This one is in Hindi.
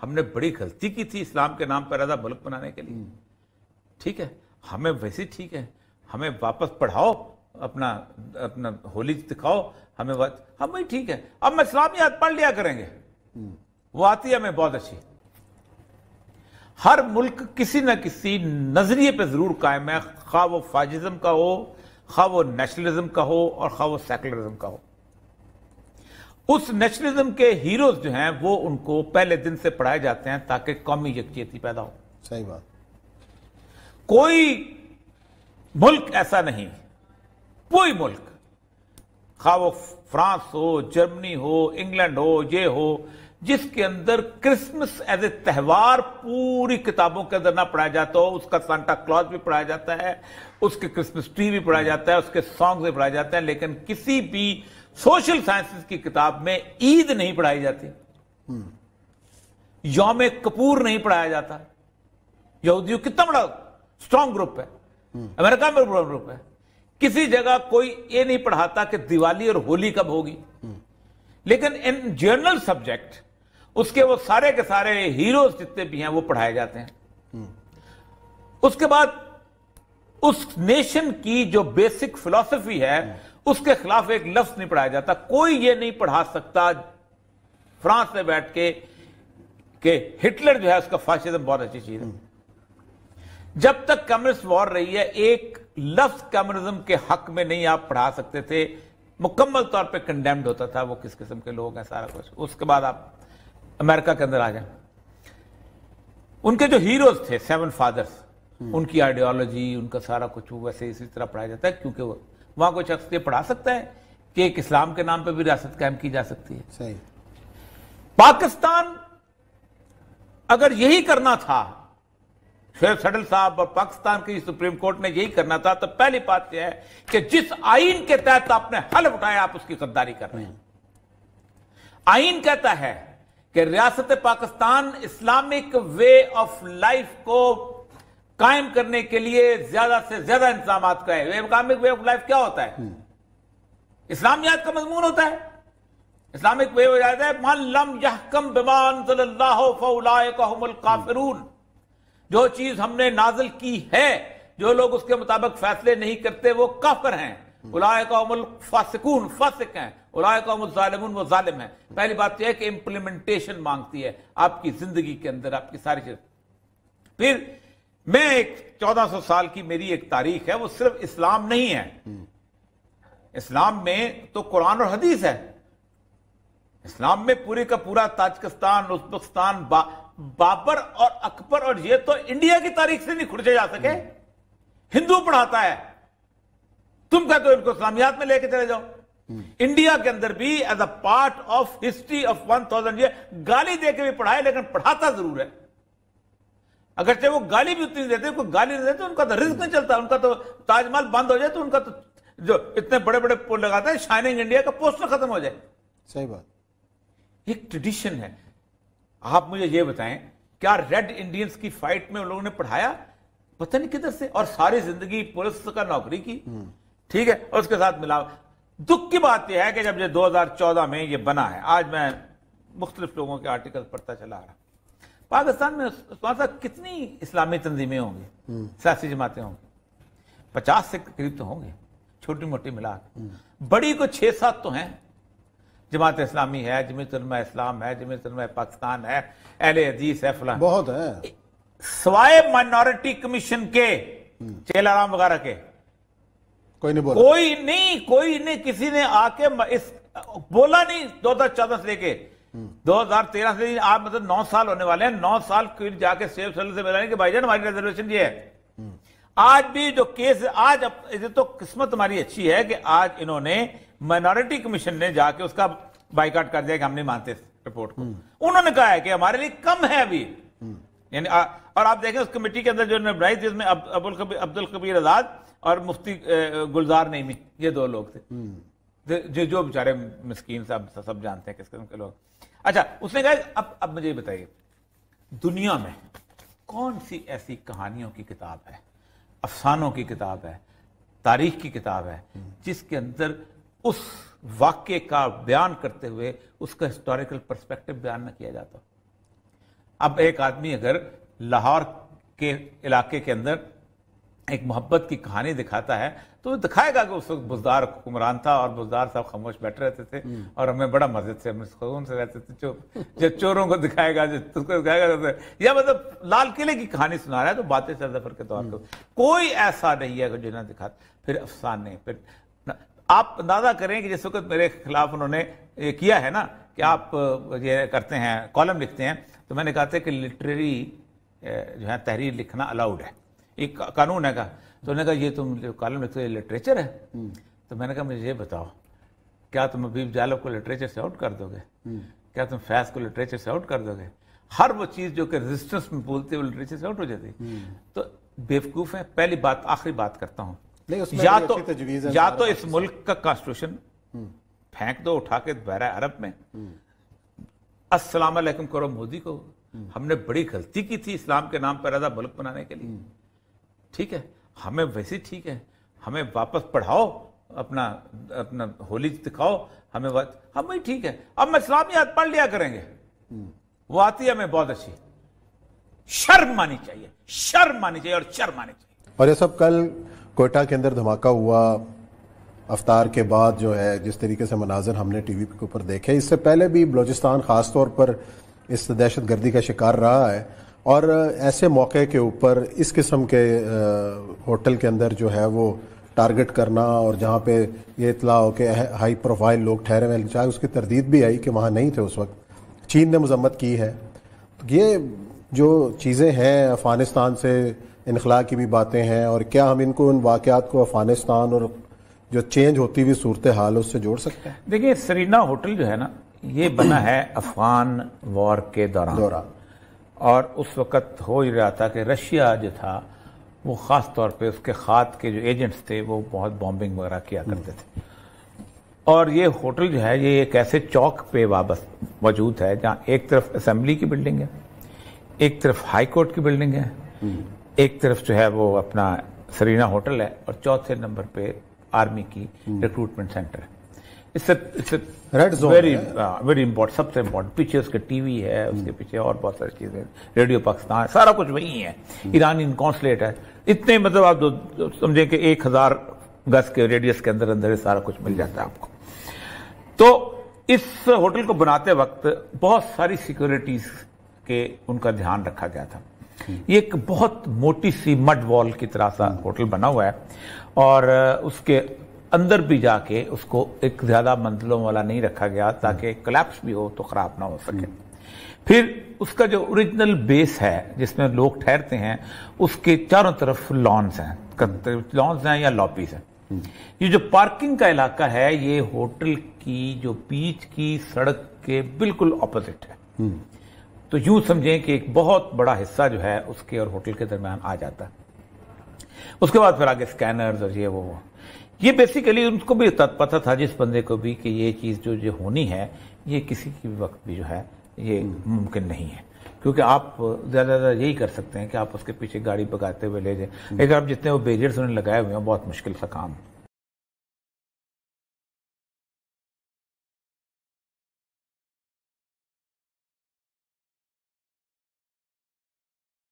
हमने बड़ी गलती की थी इस्लाम के नाम पर आधा मुल्क बनाने के लिए। ठीक है, हमें वैसे ठीक है, हमें वापस पढ़ाओ, अपना अपना होली दिखाओ, हमें हम वही ठीक है, अब हम इस्लामियात पढ़ लिया करेंगे, वो आती है हमें बहुत अच्छी। हर मुल्क किसी न किसी नजरिए पे जरूर कायम है, खा वो फाजिज्म का हो, खा वो नेशनलिज्म का हो, और खा वो सेकुलरिज्म का हो। उस नेशनलिज्म के हीरोज जो हैं वो उनको पहले दिन से पढ़ाए जाते हैं ताकि कौमी यकजहती पैदा हो। सही बात। कोई मुल्क ऐसा नहीं, कोई मुल्क, खा वो फ्रांस हो, जर्मनी हो, इंग्लैंड हो, ये हो, जिसके अंदर क्रिसमस एज ए त्यौहार पूरी किताबों के अंदर ना पढ़ाया जाता हो। उसका सांता क्लॉज भी पढ़ाया जाता है, उसके क्रिसमस ट्री भी पढ़ाया जाता है, उसके सॉन्ग भी पढ़ाए जाते हैं, लेकिन किसी भी सोशल साइंसेस की किताब में ईद नहीं पढ़ाई जाती, यौम कपूर नहीं पढ़ाया जाता। यहूदियों कितना बड़ा स्ट्रांग ग्रुप है, अमेरिका में बड़ा ग्रुप है, किसी जगह कोई ये नहीं पढ़ाता कि दिवाली और होली कब होगी, लेकिन इन जर्नल सब्जेक्ट उसके वो सारे के सारे हीरोज जितने भी हैं वो पढ़ाए जाते हैं। उसके बाद उस नेशन की जो बेसिक फिलॉसफी है उसके खिलाफ एक लफ्ज नहीं पढ़ाया जाता। कोई ये नहीं पढ़ा सकता फ्रांस में बैठ के कि हिटलर जो है उसका फासिज्म बहुत अच्छी चीज है। जब तक कम्युनिस्ट वॉर रही है एक लफ्ज कम्युनिज्म के हक में नहीं आप पढ़ा सकते थे, मुकम्मल तौर पे कंडेम्ड होता था वो किस किस्म के लोग हैं सारा कुछ। उसके बाद आप अमेरिका के अंदर आ जाए, उनके जो हीरोज थे सेवन फादर्स, उनकी आइडियोलॉजी, उनका सारा कुछ वैसे इसी तरह पढ़ाया जाता है, क्योंकि वहां कोई शख्स ये पढ़ा सकता है कि एक इस्लाम के नाम पे भी रियासत कायम की जा सकती है। सही। पाकिस्तान अगर यही करना था, शेख सडल साहब और पाकिस्तान की सुप्रीम कोर्ट ने यही करना था, तो पहली बात यह है कि जिस आइन के तहत आपने हलफ उठाया आप उसकी गद्दारी कर रहे हैं। आइन कहता है कि रियासत Pakistan Islamic way of life को कायम करने के लिए ज्यादा से ज्यादा इंतजाम का है। इस्लामिक वे ऑफ लाइफ क्या होता है? इस्लामियात का मजमून होता है। इस्लामिक वे हो जाता है मन लम यहकम बिमा अनज़लल्लाहु फउलाइका हुमुल काफिरून। जो चीज हमने नाजिल की है, जो लोग उसके मुताबिक फैसले नहीं करते वो काफिर हैं, उलाइका हुमुल फासिकून, फासिक हैं, उलाइका हुमुज़ ज़ालिमून, वो ज़ालिम हैं। पहली बात यह है कि इंप्लीमेंटेशन मांगती है आपकी जिंदगी के अंदर, आपकी सारी चीज। फिर मैं एक 1400 साल की मेरी एक तारीख है, वो सिर्फ इस्लाम नहीं है, इस्लाम में तो कुरान और हदीस है, इस्लाम में पूरे का पूरा ताजिकिस्तान, उज़्बेकिस्तान, बाबर और अकबर और ये तो इंडिया की तारीख से नहीं खुर्चे जा सके। हिंदू पढ़ाता है, तुम कहते हो इनको इस्लामियात में लेके चले जाओ। इंडिया के अंदर भी as a part of history of 1000 ये गाली देके भी पढ़ाए, लेकिन पढ़ाता जरूर है। अगर चाहे वो गाली भी उतनी देते, कोई गाली नहीं देते, उनका तो रिस्क नहीं चलता, उनका तो ताजमहल बंद हो जाए तो उनका तो जो इतने बड़े बड़े पोल लगाते हैं शाइनिंग इंडिया का पोस्टर खत्म हो जाए। सही बात। एक ट्रेडिशन है। आप मुझे ये बताएं, क्या रेड इंडियंस की फाइट में उन लोगों ने पढ़ाया पता नहीं किधर से, और सारी जिंदगी पुलिस का नौकरी की, ठीक है, और उसके साथ मिला। दुख की बात यह है कि जब ये 2014 में ये बना है, आज मैं मुख्तलिफ लोगों के आर्टिकल पढ़ता चला रहा, पाकिस्तान में कितनी इस्लामी तंजीमें होंगी, सियासी जमातें होंगी, 50 से करीब तो होंगे, छोटी मोटी मिला बड़ी को 6-7 तो हैं। जमात इस्लामी है, जमीयत उलमा इस्लाम है, जमीयत उलमा पाकिस्तान है, अहले हदीस है, फलां बहुत है, सवाए माइनॉरिटी कमीशन के, चेलाराम वगैरह के, कोई नहीं बोला, कोई नहीं किसी ने आके बोला नहीं। 2014 से लेके 2013 से आप मतलब 9 साल होने वाले हैं, 9 साल जाके सेफ सल से मिला कि भाईजान हमारी रिजर्वेशन ये है। आज भी जो केस, आज तो किस्मत हमारी अच्छी है कि आज इन्होंने माइनॉरिटी कमीशन ने जाके उसका बाइकाट कर दिया कि हम नहीं मानते रिपोर्ट को। उन्होंने कहा है कि हमारे लिए कम है अभी, यानी और आप देखें उस कमेटी के अंदर जो बनाई थी उसमें अब्दुल कबीर आजाद और मुफ्ती गुलजार नईमी, ये दो लोग थे जो बेचारे मिस्कीन साहब, सब जानते हैं किस किस्म के लोग। अच्छा, उसने कहा अब मुझे बताइए दुनिया में कौन सी ऐसी कहानियों की किताब है, अफसानों की किताब है, तारीख की किताब है जिसके अंदर उस वाक्य का बयान करते हुए उसका हिस्टोरिकल पर्सपेक्टिव बयान न किया जाता। अब एक आदमी अगर लाहौर के इलाके के अंदर एक मोहब्बत की कहानी दिखाता है तो दिखाएगा कि उस वक्त बुज़दार हुक्मरान था और बुज़दार साहब खामोश बैठे रहते थे और हमें बड़ा मजे से हम सुकून से रहते थे। जब चोरों को दिखाएगा या मतलब लाल किले की कहानी सुना रहा है तो बादशाह जफर के दौर पर कोई ऐसा नहीं है जो ना दिखा। फिर अफसाने, फिर आप अंदाजा करें कि जिस वक्त मेरे खिलाफ उन्होंने ये किया है ना कि आप ये करते हैं कॉलम लिखते हैं, तो मैंने कहा था कि लिटरेरी जो है तहरीर लिखना अलाउड है, एक कानून है का। तो उन्होंने कहा ये तुम जो कॉलम लिखते हो लिटरेचर है। तो मैंने कहा मुझे ये बताओ, क्या तुम अबीब जालव को लिटरेचर से आउट कर दोगे? क्या तुम फैज को लिटरेचर से आउट कर दोगे? हर वो चीज़ जो कि रेजिस्टेंस में बोलते वो लिटरेचर से आउट हो जाती। तो बेवकूफ़ है। पहली बात, आखिरी बात करता हूँ, या तो इस मुल्क का कॉन्स्टिट्यूशन फेंक दो उठा के बहरा अरब में, अस्सलाम वालेकुम करो मोदी को, हमने बड़ी गलती की थी इस्लाम के नाम पर आधा मुल्क बनाने के लिए। ठीक है, हमें वैसे ठीक है, हमें वापस पढ़ाओ, अपना अपना होली दिखाओ, हमें हम ठीक है, अब इस्लामियात पढ़ लिया करेंगे, वो आती है हमें बहुत अच्छी। शर्म मानी चाहिए, शर्म मानी चाहिए और शर्म मानी चाहिए। और ये सब कल कोयटा के अंदर धमाका हुआ, अफ्तार के बाद जो है जिस तरीके से मनाजर हमने टीवी के ऊपर देखे, इससे पहले भी बलोचिस्तान खासतौर पर इस दहशतगर्दी का शिकार रहा है और ऐसे मौके के ऊपर इस किस्म के होटल के अंदर जो है वो टारगेट करना और जहाँ पे ये इतला हो के हाई प्रोफाइल लोग ठहरे हुए, चाहे उसकी तरदीद भी आई कि वहाँ नहीं थे उस वक्त, चीन ने मजम्मत की है। तो ये जो चीज़ें हैं अफगानिस्तान से इनखला की भी बातें हैं, और क्या हम इनको इन वाक़यात को अफगानिस्तान और जो चेंज होती हुई सूरत हाल उससे जोड़ सकते हैं? देखिए, सरीना होटल जो है ना ये बना है अफगान वॉर के दौरान और उस वक़्त हो ही रहा था कि रशिया जो था वो ख़ास तौर पे उसके खात के जो एजेंट्स थे वो बहुत बॉम्बिंग वगैरह किया करते थे। और ये होटल जो है ये एक ऐसे चौक पे वाबस मौजूद है जहाँ एक तरफ असम्बली की बिल्डिंग है, एक तरफ हाई कोर्ट की बिल्डिंग है, एक तरफ जो है वो अपना सरीना होटल है और चौथे नंबर पे आर्मी की रिक्रूटमेंट सेंटर है। इससे रेड जोन वेरी इम्पोर्टेंट, सबसे इम्पोर्टेंट। पीछे उसके टीवी है, उसके पीछे और बहुत सारी चीज़ें, रेडियो पाकिस्तान, सारा कुछ वही है। ईरानी कॉन्सुलेट है, इतने मतलब आप जो समझें कि 1000 गज के रेडियस के अंदर अंदर सारा कुछ मिल जाता है आपको। तो इस होटल को बनाते वक्त बहुत सारी सिक्योरिटीज के उनका ध्यान रखा गया था। ये एक बहुत मोटी सी मड वॉल की तरह सा होटल बना हुआ है और उसके अंदर भी जाके उसको एक ज़्यादा मंजिलों वाला नहीं रखा गया ताकि कोलैप्स भी हो तो ख़राब ना हो सके। फिर उसका जो ओरिजिनल बेस है जिसमें लोग ठहरते हैं उसके चारों तरफ लॉन्स हैं या लॉपीज हैं। ये जो पार्किंग का इलाका है ये होटल की जो बीच की सड़क के बिल्कुल ऑपोजिट है, तो यूं समझें कि एक बहुत बड़ा हिस्सा जो है उसके और होटल के दरमियान आ जाता है। उसके बाद फिर आगे स्कैनर्स और ये बेसिकली उनको भी पता था जिस बंदे को भी कि ये चीज़ जो होनी है ये किसी की भी वक्त भी जो है ये मुमकिन नहीं है, क्योंकि आप ज़्यादा यही कर सकते हैं कि आप उसके पीछे गाड़ी भगाते हुए ले जाएं। लेकिन आप जितने वो बैरियर्स उन्हें लगाए हुए हैं बहुत मुश्किल सा काम है।